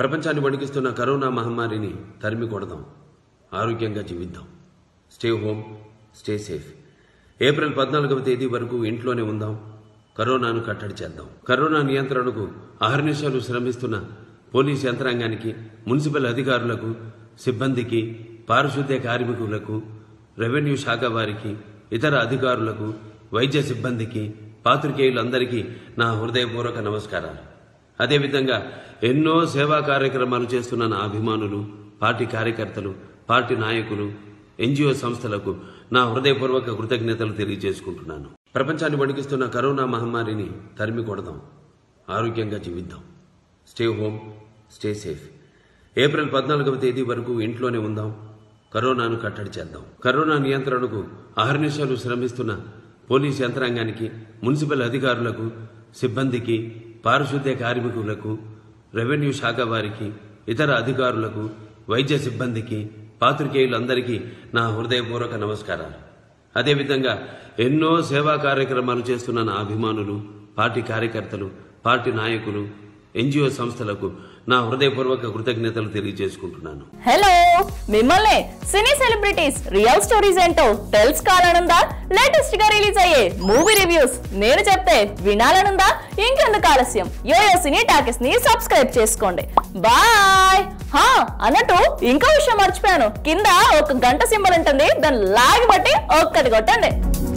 ప్రపంచాన్ని వణికిస్తున్న కరోనా మహమ్మారిని తరిమి కొడదాం, ఆరోగ్యంగా జీవిద్దాం. Stay home, stay safe. April 14వ తేదీ వరకు ఇంట్లోనే ఉందాం, కరోనాను కట్టడి చేద్దాం. కరోనా నియంత్రణకు అహర్నిశలు శ్రమిస్తున్న పోలీసు యంత్రాంగానికి, మున్సిపల్ అధికారులకు, సిబ్బందికి, పారిశుద్ధ్య కార్మికులకు, రెవెన్యూ శాఖ వారికి, ఇతర అధికారులకు, వైద్య సిబ్బందికి, పాత్రికేయులందరికీ నా హృదయపూర్వక నమస్కారాలు. అదేవిధంగా ఎన్నో సేవా కార్యక్రమాలు చేస్తున్న నా అభిమానులు, పార్టీ కార్యకర్తలు, పార్టీ నాయకులు, ఎన్జిఓ సంస్థలకు నా హృదయపూర్వక కృతజ్ఞతలు తెలియజేసుకుంటున్నాను. ప్రపంచాన్ని వణికిస్తున్న కరోనా మహమ్మారిని తరిమి కొడదాం, ఆరోగ్యంగా జీవిద్దాం. Stay home, stay safe. April 14వ తేదీ వరకు ఇంట్లోనే ఉందాం, కరోనాను కట్టడి చేద్దాం. కరోనా నియంత్రణకు అహర్నిశలు శ్రమిస్తున్న పోలీసు యంత్రాంగానికి, మున్సిపల్ అధికారులకు, సిబ్బందికి, పారిశుద్ధ్య కార్మికులకు, రెవెన్యూ శాఖ వారికి, ఇతర అధికారులకు, వైద్య సిబ్బందికి, పాత్రికేయులందరికీ నా హృదయపూర్వక నమస్కారాలు. అదేవిధంగా ఎన్నో సేవా కార్యక్రమాలు చేస్తున్న నా అభిమానులు, పార్టీ కార్యకర్తలు, పార్టీ నాయకులు, ఎన్జిఓ సంస్థలకు నా హృదయపూర్వక కృతజ్ఞతలు తెలియజేసుకుంటున్నాను. హలో, మిమ్మల్ని సినీ సెలబ్రిటీస్ రియల్ స్టోరీస్ ఏంటో తెలుసుకోవాలనుందా? లేటెస్ట్ గా రిలీజ్ అయ్యే మూవీ రివ్యూస్ నేను చెప్తే వినాలనుందా? ఇంకెందుకు ఆలస్యం, యోయో సినీ టాకీస్ ని సబ్స్క్రైబ్ చేసుకోండి. బాయ్. అన్నట్టు ఇంకో విషయం మర్చిపోయాను, కింద ఒక గంట సింబల్ ఉంటుంది, దాన్ని లాగి బట్టి ఒక్కటి కొట్టండి.